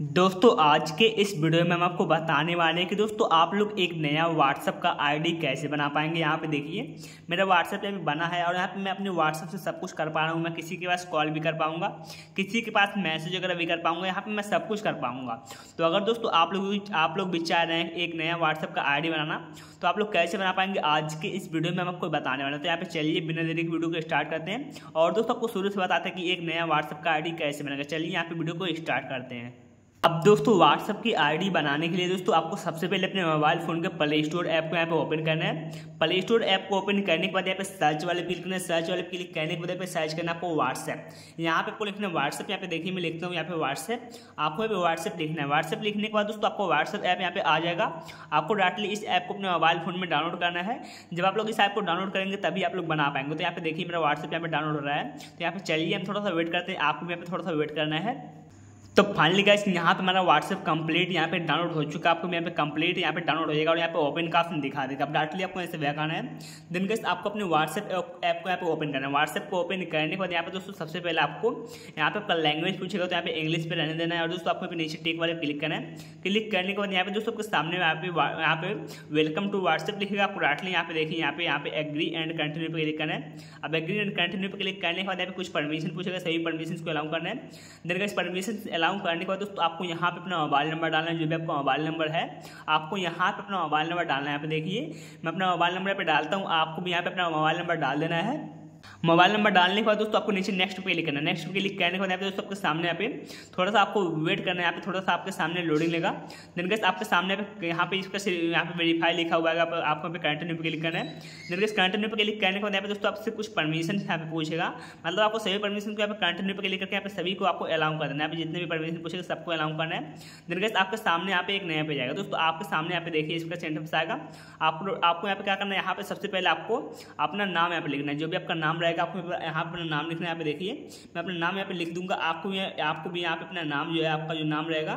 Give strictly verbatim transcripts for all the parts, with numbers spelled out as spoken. दोस्तों आज के इस वीडियो में हम आपको बताने वाले हैं कि दोस्तों आप लोग एक नया व्हाट्सअप का आईडी कैसे बना पाएंगे। यहाँ पे देखिए मेरा व्हाट्सअप यहाँ पे बना है और यहाँ पे मैं अपने व्हाट्सअप से सब कुछ कर पा रहा हूँ। मैं किसी के पास कॉल भी कर पाऊँगा, किसी के पास मैसेज वगैरह भी कर पाऊँगा, यहाँ पर मैं सब कुछ कर पाऊँगा। तो अगर दोस्तों आप लोग आप लोग भी चाह रहे हैं एक नया व्हाट्सअप का आईडी बनाना, तो आप लोग कैसे बना पाएंगे आज के इस वीडियो में हम आपको बताने वाले हैं। तो यहाँ पर चलिए बिना देरी के वीडियो को स्टार्ट करते हैं और दोस्तों आपको शुरू से बताते हैं कि एक नया व्हाट्सअप का आईडी कैसे बनेगा। चलिए यहाँ पर वीडियो को स्टार्ट करते हैं। अब दोस्तों WhatsApp की आईडी बनाने के लिए दोस्तों आपको सबसे पहले अपने मोबाइल फ़ोन के प्ले स्टोर ऐप को यहाँ पे ओपन करना है। प्ले स्टोर ऐप को ओपन करने के बाद यहाँ पे सर्च वाले क्लिक करना है। सर्च वाले क्लिक करने के बाद यहाँ पे सर्च करना आपको WhatsApp। यहाँ पे आपको लिखना है WhatsApp। यहाँ पे देखिए मैं लिखता हूँ यहाँ पे WhatsApp। आपको यहाँ पे WhatsApp लिखना है। WhatsApp लिखने के बाद दोस्तों आपको WhatsApp ऐप यहाँ पे आ जाएगा। आपको डायरेक्टली इस ऐप को अपने मोबाइल फ़ोन में डाउनलोड करना है। जब आप लोग इस ऐप को डाउनलोड करेंगे तभी आप लोग बना पाएंगे। तो यहाँ पे देखिए मेरा WhatsApp यहाँ पे डाउनलोड हो रहा है। तो यहाँ पे चलिए हम थोड़ा सा वेट करते हैं, आपको यहाँ पे थोड़ा सा वेट करना है। तो फाइनली गाइस यहाँ पे हमारा WhatsApp कंप्लीट यहाँ पे डाउनलोड हो चुका है। आपको यहाँ पे कंप्लीट यहाँ पे डाउनलोड हो जाएगा और यहाँ पे ओपन का ऑप्शन दिखा देगा। अब डायरेक्टली आपको ऐसे बैक आना है। देन गाइस आपको अपने WhatsApp ऐप को यहाँ पे ओपन करना है। WhatsApp को ओपन करने के बाद यहाँ पे दोस्तों सबसे पहले आपको यहाँ पे आपका लैंग्वेज पूछेगा, तो यहाँ पे इंग्लिश पे रहने देना है। और दोस्तों आपको नीचे टिक वाले क्लिक करना है। क्लिक करने के बाद यहाँ पे दोस्तों आपके सामने यहाँ पे यहाँ पे वेलकम टू WhatsApp लिखेगा। आपको डायरेक्टली यहाँ पे देखिए यहाँ पे यहाँ पे एग्री एंड कंटिन्यू पे क्लिक करना है। अब एग्री एंड कंटिन्यू पे क्लिक करने के बाद यहाँ पे कुछ परमिशन पूछेगा, सभी परमिशन को अलाउ करना है। देन गाइस परमिशन अलाउ करने के बाद दोस्तों आपको यहाँ पे अपना मोबाइल नंबर डालना है। जो भी आपका मोबाइल नंबर है आपको यहाँ पे अपना मोबाइल नंबर डालना है। यहाँ पे देखिए मैं अपना मोबाइल नंबर पे डालता हूँ, आपको भी यहाँ पे अपना मोबाइल नंबर डाल देना है। मोबाइल नंबर डालने के बाद दोस्तों आपको नीचे नेक्स्ट पे क्लिक करना है। नेक्स्ट पे क्लिक करने के बाद यहाँ पे दोस्तों आपके सामने यहाँ पे थोड़ा सा आपको वेट करना है। यहाँ पे थोड़ा सा आपके सामने लोडिंग लेगा। देन गाइस आपके सामने यहाँ पे इसका यहाँ पे वेरीफाई लिखा हुआ है, आपको यहाँ पे कंटिन्यू पे क्लिक करना है। देन गाइस कंटिन्यू पे क्लिक करने के बाद यहाँ पे दोस्तों आपसे कुछ परमिशन यहाँ पे पूछेगा, मतलब आपको सभी परमिशन को यहाँ पे कंटिन्यू पे क्लिक करके यहाँ पे सभी को आपको अलाउ कर देना है। यहाँ पे जितने भी परमिशन पूछेगा सबको अलाउ करना है। देन गाइस आपके सामने यहाँ पे एक नया पेज आएगा। दोस्तों आपके सामने यहाँ पे देखिए इसका सेंटेंस आएगा। आपको आपको यहाँ पे क्या करना है, यहाँ पे सबसे पहले आपको अपना नाम यहाँ पे लिखना है। जो भी आपका नाम रहेगा आपको यहाँ पर अपना नाम लिखना है। यहाँ पे देखिए मैं अपना नाम यहाँ पे लिख दूंगा। आपको भी आपको भी यहाँ पे अपना नाम जो है आपका जो नाम रहेगा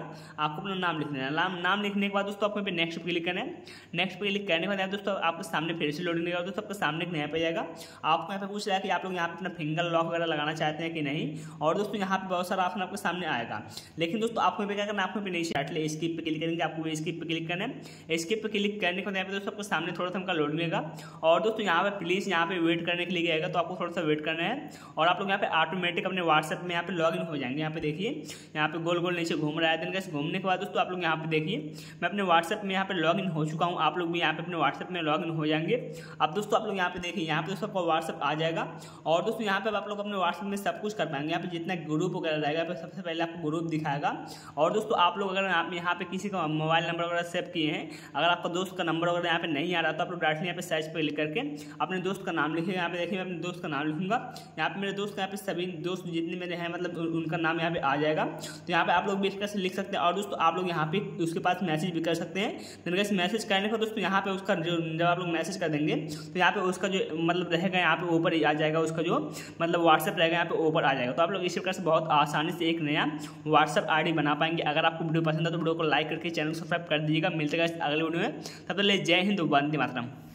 आपको अपना नाम लिखना है। नाम नाम लिखने के बाद दोस्तों आपको यहाँ पे नेक्स्ट पे क्लिक करना है। नेक्स्ट पे क्लिक करने के बाद दोस्तों आपके सामने फिर से लोडिंग देगा। दोस्तों आपके सामने नया पे जाएगा। आपको यहाँ पे पूछ रहा है कि आप लोग यहाँ पे अपना फिंगर लॉक वगैरह लगाना चाहते हैं कि नहीं। और दोस्तों यहाँ पे बहुत सारा ऑप्शन आपके सामने आएगा, लेकिन दोस्तों आपको क्या करना है, आपको नहीं डाटले स्किप पे क्लिक करेंगे। आपको स्किप पे क्लिक करना है। स्किप पे क्लिक करने के बाद यहाँ पे दोस्तों आपके सामने थोड़ा सा उनका लोड मिलेगा। और दोस्तों यहाँ पे प्लीज यहाँ पे वेट करने के लिए आएगा, तो आपको थोड़ा सा वेट करना है। और आप लोग यहाँ पे ऑटोमेटिक अपने WhatsApp में यहाँ पे लॉगिन हो जाएंगे। यहाँ पे देखिए यहाँ पे गोल गोल नीचे घूम रहा है। देन गाइस घूमने के बाद दोस्तों आप लोग यहाँ पे देखिए मैं अपने WhatsApp में यहाँ पे लॉगिन हो चुका हूँ। आप लोग भी यहाँ पे अपने WhatsApp में लॉगिन हो जाएंगे। अब दोस्तों आप लोग यहाँ पे देखिए यहाँ पे दोस्तों आपको WhatsApp आ जाएगा। और दोस्तों यहाँ पे आप लोग अपने WhatsApp में सब कुछ कर पाएंगे। यहाँ पे जितना ग्रुप वगैरह रहेगा यहाँ पे सबसे पहले आपको ग्रुप दिखाएगा। और दोस्तों आप लोग अगर आप यहाँ पे किसी का मोबाइल नंबर वगैरह सेव किए हैं, अगर आपका दोस्त का नंबर वगैरह यहाँ पे नहीं आ रहा तो आप लोग डायरेक्टली यहाँ पे सर्च पे क्लिक करके अपने दोस्त का नाम लिखेंगे। यहाँ पे देखिए अपने दोस्त का नाम लिखूंगा। यहाँ पे मेरे दोस्त यहाँ पे सभी दोस्त जितने मेरे हैं मतलब उनका नाम यहाँ पे आ जाएगा। तो यहाँ पे आप लोग भी इसका लिख सकते हैं। और दोस्तों आप लोग यहाँ पे उसके पास मैसेज भी कर सकते हैं। इस मैसेज करने का दोस्तों यहाँ पे उसका जो जब आप लोग मैसेज कर देंगे तो यहाँ पे उसका जो मतलब रहेगा यहाँ पे ऊपर आ जाएगा। उसका जो मतलब WhatsApp रहेगा यहाँ पे ऊपर आ जाएगा। तो आप लोग इस प्रकार से बहुत आसानी से एक नया WhatsApp आईडी बना पाएंगे। अगर आपको वीडियो पसंद है तो वीडियो को लाइक करके चैनल सब्सक्राइब कर दीजिएगा। मिलते हैं अगले वीडियो में, तब तक जय हिंद, वंदे मातरम।